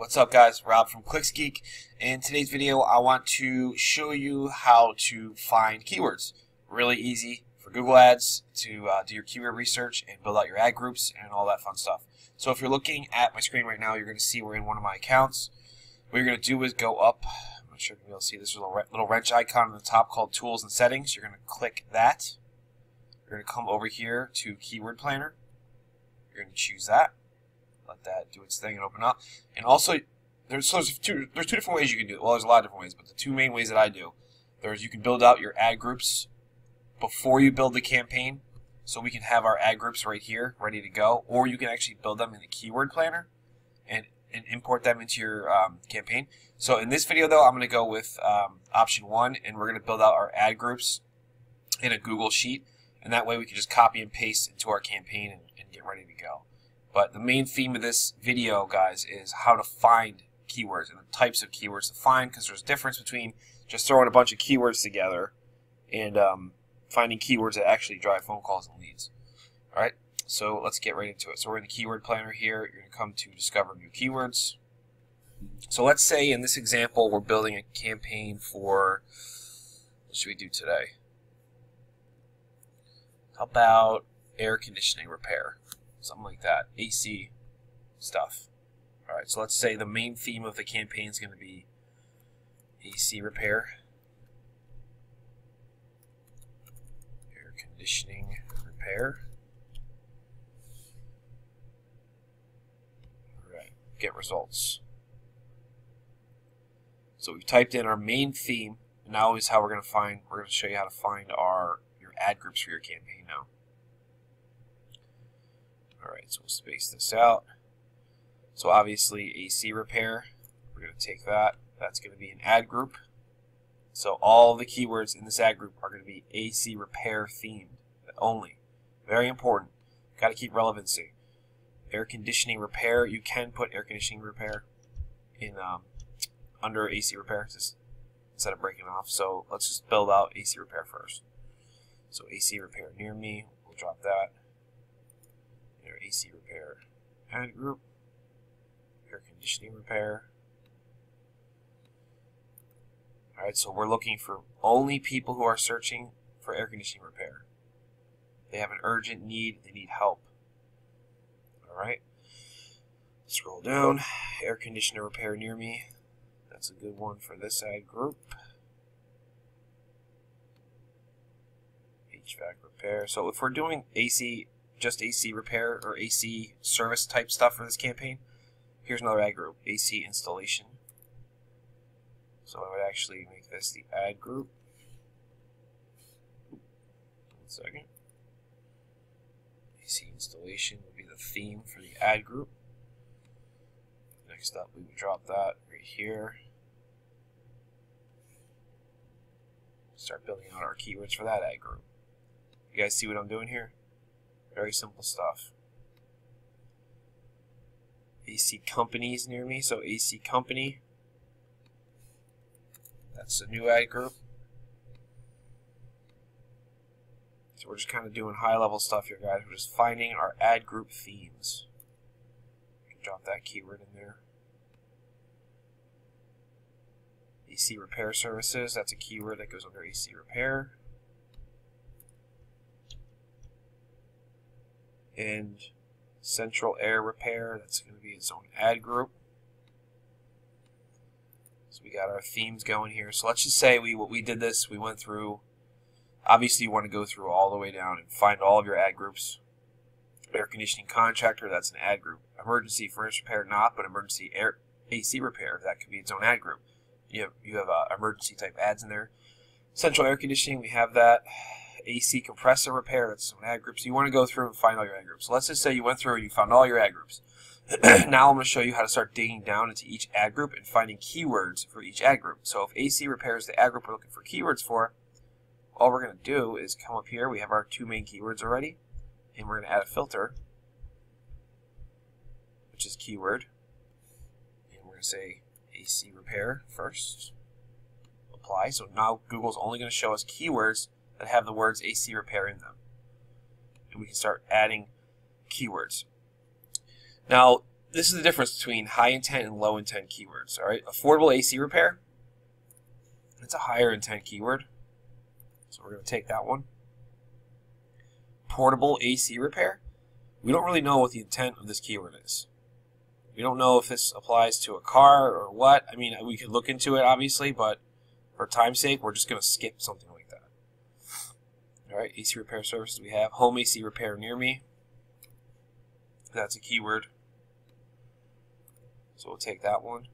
What's up guys, Rob from Clicks Geek. In today's video I want to show you how to find keywords. Really easy for Google Ads to do your keyword research and build out your ad groups and all that fun stuff. So if you're looking at my screen right now, you're going to see we're in one of my accounts. What you're going to do is go up, I'm not sure if you'll see this little wrench icon on the top called Tools and Settings. You're going to click that. You're going to come over here to Keyword Planner. You're going to choose that. Let that do its thing and open up. And also, there's two different ways you can do it. Well, there's a lot of different ways, but the two main ways that I do, you can build out your ad groups before you build the campaign, so we can have our ad groups right here ready to go, or you can actually build them in the Keyword Planner and import them into your campaign. So in this video, though, I'm going to go with option one, and we're going to build out our ad groups in a Google Sheet, and that way we can just copy and paste into our campaign and get ready to go. But the main theme of this video, guys, is how to find keywords and the types of keywords to find, because there's a difference between just throwing a bunch of keywords together and finding keywords that actually drive phone calls and leads. All right, so let's get right into it. So we're in the Keyword Planner here. You're going to come to Discover New Keywords. So let's say in this example we're building a campaign for, what should we do today? How about air conditioning repair? Something like that, AC stuff. All right, so let's say the main theme of the campaign is going to be AC repair, air conditioning repair. All right, get results. So we've typed in our main theme. And now is how we're going to find. We're going to show you how to find your ad groups for your campaign now. Alright, so we'll space this out. So obviously AC repair, we're going to take that. That's going to be an ad group. So all the keywords in this ad group are going to be AC repair themed only. Very important. Got to keep relevancy. Air conditioning repair, you can put air conditioning repair in under AC repair just instead of breaking off. So let's just build out AC repair first. So AC repair near me, we'll drop that. AC repair ad group, air conditioning repair. All right, so we're looking for only people who are searching for air conditioning repair. They have an urgent need, they need help. All right, scroll down, air conditioner repair near me. That's a good one for this ad group. HVAC repair. So if we're doing just AC repair or AC service type stuff for this campaign, here's another ad group, AC installation. So I would actually make this the ad group. 1 second. AC installation would be the theme for the ad group. Next up, we would drop that right here. Start building out our keywords for that ad group. You guys see what I'm doing here? Very simple stuff. AC companies near me, so AC company. That's a new ad group. So we're just kind of doing high-level stuff here, guys. We're just finding our ad group themes. You can drop that keyword in there. AC repair services. That's a keyword that goes under AC repair. And central air repair, that's going to be its own ad group. So we got our themes going here. So let's just say we went through, obviously you want to go through all the way down and find all of your ad groups. Air conditioning contractor, that's an ad group. Emergency furnace repair, not, but emergency AC repair, that could be its own ad group. You have emergency type ads in there. Central air conditioning, we have that. AC compressor repair, that's some ad groups. You want to go through and find all your ad groups. So let's just say you went through and you found all your ad groups. Now I'm going to show you how to start digging down into each ad group and finding keywords for each ad group. So if AC repair is the ad group we're looking for keywords for, all we're going to do is come up here. We have our two main keywords already, and we're going to add a filter, which is keyword. And we're going to say AC repair first. Apply. So now Google's only going to show us keywords that have the words AC repair in them. And we can start adding keywords. Now, this is the difference between high intent and low intent keywords. All right, affordable AC repair, it's a higher intent keyword, so we're going to take that one. Portable AC repair, we don't really know what the intent of this keyword is. We don't know if this applies to a car or what. I mean, we could look into it obviously, but for time's sake we're just going to skip something like that. Alright, AC repair services we have. Home AC repair near me, that's a keyword, so we'll take that one.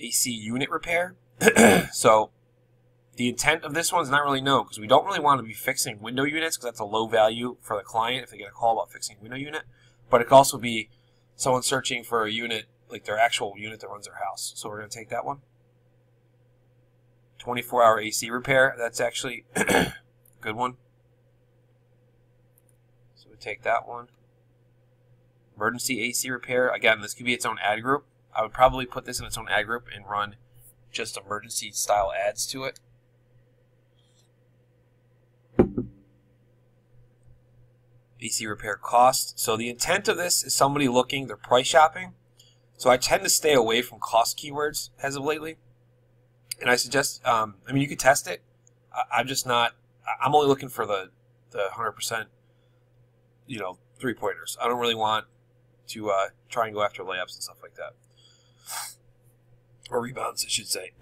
AC unit repair. So the intent of this one's not really known, because we don't really want to be fixing window units, because that's a low value for the client if they get a call about fixing a window unit. But it could also be someone searching for a unit, like their actual unit that runs their house. So we're going to take that one. 24-hour AC repair, that's actually a good one, so we take that one. Emergency AC repair, again, this could be its own ad group. I would probably put this in its own ad group and run just emergency style ads to it. AC repair cost. So the intent of this is somebody looking, they're price shopping. So I tend to stay away from cost keywords as of lately. And I suggest, I mean, you could test it. I'm just not, I'm only looking for the 100%, you know, three pointers. I don't really want to try and go after layups and stuff like that. Or rebounds, I should say.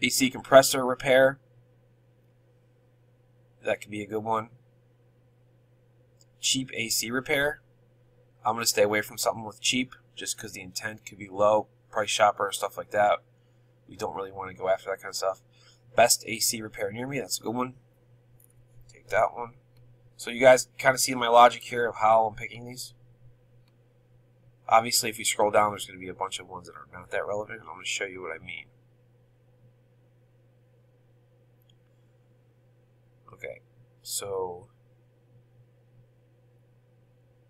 AC compressor repair, that could be a good one. Cheap AC repair, I'm going to stay away from something with cheap, just because the intent could be low, price shopper, stuff like that. We don't really want to go after that kind of stuff. Best AC repair near me, that's a good one, take that one. So you guys kind of see my logic here of how I'm picking these. Obviously if you scroll down there's going to be a bunch of ones that are not that relevant, and I'm going to show you what I mean. Okay, so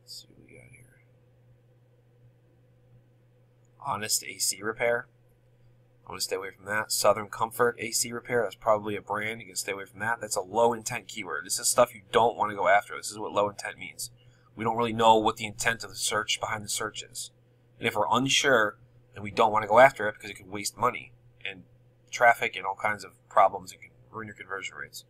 let's see what we got here. Honest AC repair, I'm going to stay away from that. Southern Comfort AC repair, that's probably a brand, you can stay away from that. That's a low intent keyword. This is stuff you don't want to go after. This is what low intent means. We don't really know what the intent of the search behind the search is. And if we're unsure, then we don't want to go after it, because it could waste money and traffic and all kinds of problems. It can ruin your conversion rates.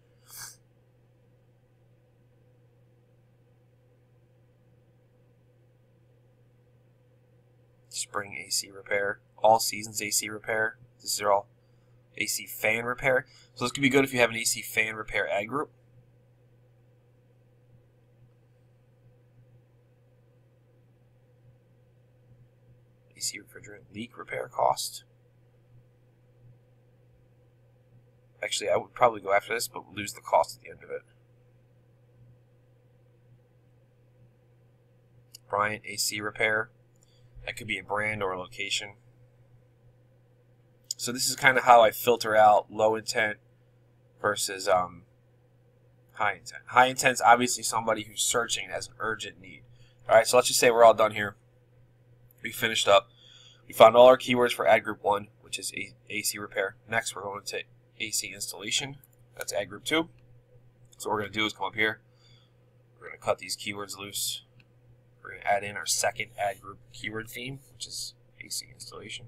Spring AC repair, all seasons AC repair, these are all AC fan repair. So this could be good if you have an AC fan repair ad group. AC refrigerant leak repair cost. Actually, I would probably go after this, but we'll lose the cost at the end of it. Bryant AC repair, that could be a brand or a location. So this is kind of how I filter out low intent versus high intent. High intent is obviously somebody who's searching as an urgent need. All right, so let's just say we're all done here. We finished up. We found all our keywords for ad group 1, which is AC repair. Next, we're going to AC installation. That's ad group 2. So what we're going to do is come up here. We're going to cut these keywords loose. We're going to add in our second ad group keyword theme, which is AC installation.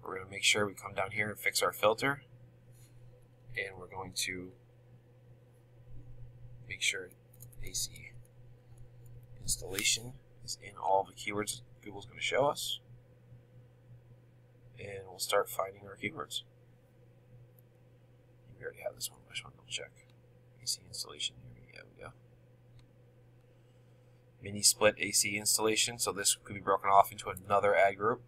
We're going to make sure we come down here and fix our filter. And we're going to make sure AC installation is in all the keywords Google's going to show us. And we'll start finding our keywords. We already have this one, I just want to double check. AC installation, here we go. Mini split AC installation, so this could be broken off into another ad group.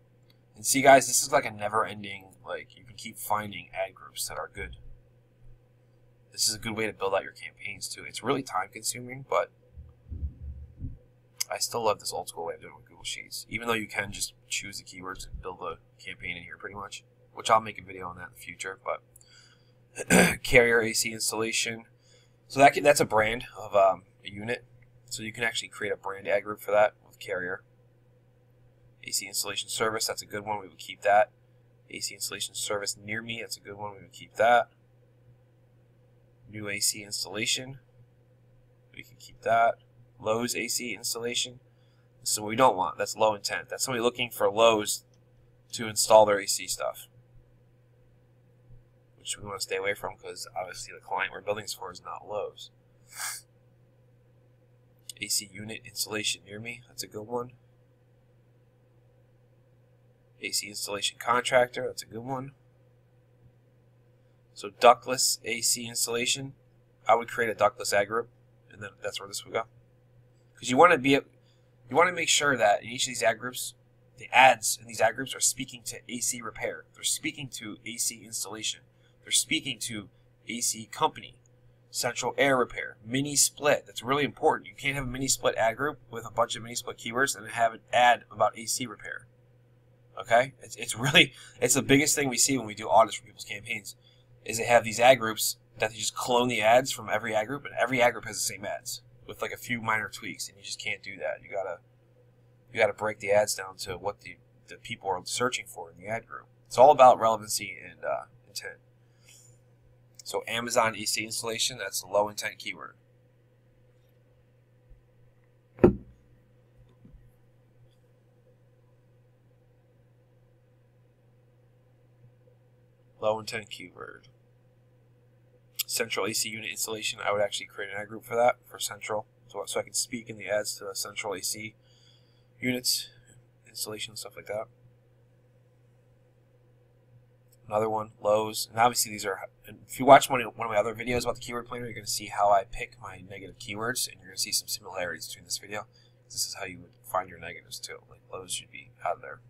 And see guys, this is like a never ending, like you can keep finding ad groups that are good. This is a good way to build out your campaigns too. It's really time consuming, but I still love this old school way of doing it with Google Sheets, even though you can just choose the keywords and build a campaign in here pretty much, which I'll make a video on that in the future. But Carrier AC installation, so that's a brand of a unit. So you can actually create a brand ad group for that with Carrier. AC installation service, that's a good one, we would keep that. AC installation service near me, that's a good one, we would keep that. New AC installation, we can keep that. Lowe's AC installation. This is what we don't want. That's low intent. That's somebody looking for Lowe's to install their AC stuff, which we want to stay away from because obviously the client we're building this for is not Lowe's. AC unit installation near me. That's a good one. AC installation contractor. That's a good one. So ductless AC installation. I would create a ductless ad group, and then that's where this would go. Because you want to be, you want to make sure that in each of these ad groups, the ads in these ad groups are speaking to AC repair. They're speaking to AC installation. They're speaking to AC company, central air repair, mini split. That's really important. You can't have a mini split ad group with a bunch of mini split keywords and have an ad about AC repair. Okay, it's the biggest thing we see when we do audits for people's campaigns, is they have these ad groups that they just clone the ads from every ad group, and every ad group has the same ads with like a few minor tweaks, and you just can't do that. You gotta break the ads down to what the people are searching for in the ad group. It's all about relevancy and intent. So Amazon AC installation, that's a low intent keyword. Low intent keyword. Central AC unit installation, I would actually create an ad group for that, for central, so I can speak in the ads to central AC units, installation, stuff like that. Another one, Lowe's. And obviously these are, if you watch one of my other videos about the keyword planner, you're going to see how I pick my negative keywords, and you're going to see some similarities between this video. This is how you would find your negatives too. Like Lowe's should be out of there.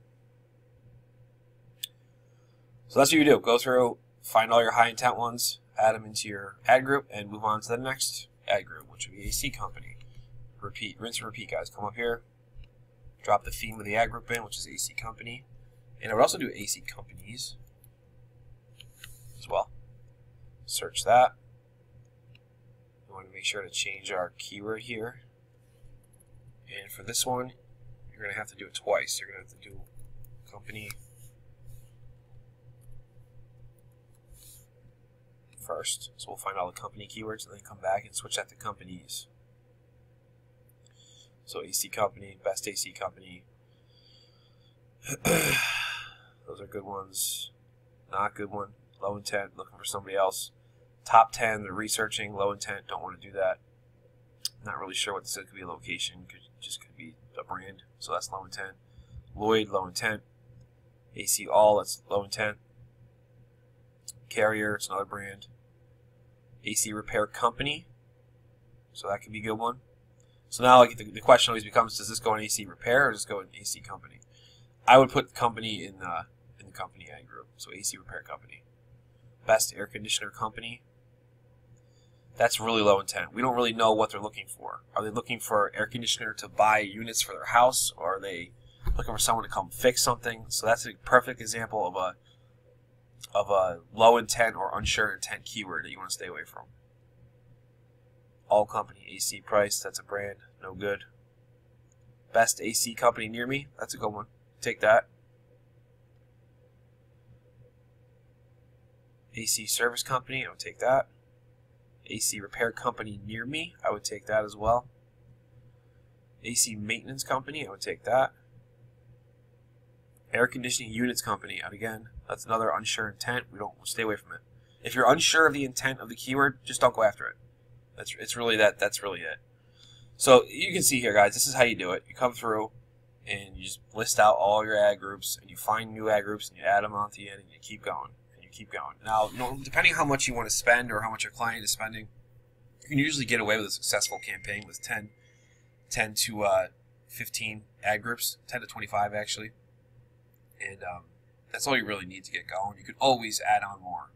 So that's what you do. Go through, find all your high intent ones, add them into your ad group, and move on to the next ad group, which would be AC company. Repeat, rinse and repeat, guys. Come up here, drop the theme of the ad group in, which is AC company. And I would also do AC companies as well. Search that. We want to make sure to change our keyword here. And for this one, you're going to have to do it twice. You're going to have to do company first, so we'll find all the company keywords and then come back and switch that to companies. So AC company, best AC company. Those are good ones. Not good one. Low intent, looking for somebody else. Top 10, they're researching. Low intent, don't want to do that. Not really sure what this is. Could be a location, could be a brand. So that's low intent. Lloyd, low intent. AC all, that's low intent. Carrier, it's another brand. AC repair company, so that could be a good one. So now like the question always becomes, does this go in AC repair or does this go in AC company? I would put company in the company ad group, so AC repair company. Best air conditioner company, that's really low intent. We don't really know what they're looking for. Are they looking for air conditioner to buy units for their house, or are they looking for someone to come fix something? So that's a perfect example of a low intent or unsure intent keyword that you want to stay away from. All company AC price, that's a brand, no good. Best AC company near me, that's a good one. Take that. AC service company, I would take that. AC repair company near me, I would take that as well. AC maintenance company, I would take that. Air conditioning units company, and again, that's another unsure intent. We'll stay away from it. If you're unsure of the intent of the keyword, just don't go after it. That's really it. So you can see here, guys, this is how you do it. You come through and you just list out all your ad groups, and you find new ad groups and you add them on the end, and you keep going and you keep going. Now, depending on how much you want to spend or how much your client is spending, you can usually get away with a successful campaign with 10 to 15 ad groups, 10 to 25 actually. And that's all you really need to get going. You could always add on more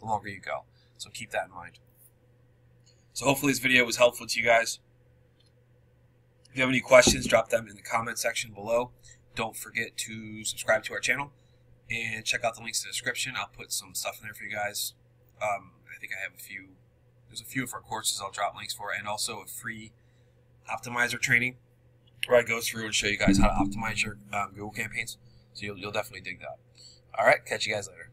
the longer you go, so keep that in mind. So hopefully this video was helpful to you guys. If you have any questions, drop them in the comment section below. Don't forget to subscribe to our channel and check out the links in the description. I'll put some stuff in there for you guys. I think I have a few of our courses I'll drop links for, and also a free optimizer training where I go through and show you guys how to optimize your Google campaigns. So you'll definitely dig that. All right, catch you guys later.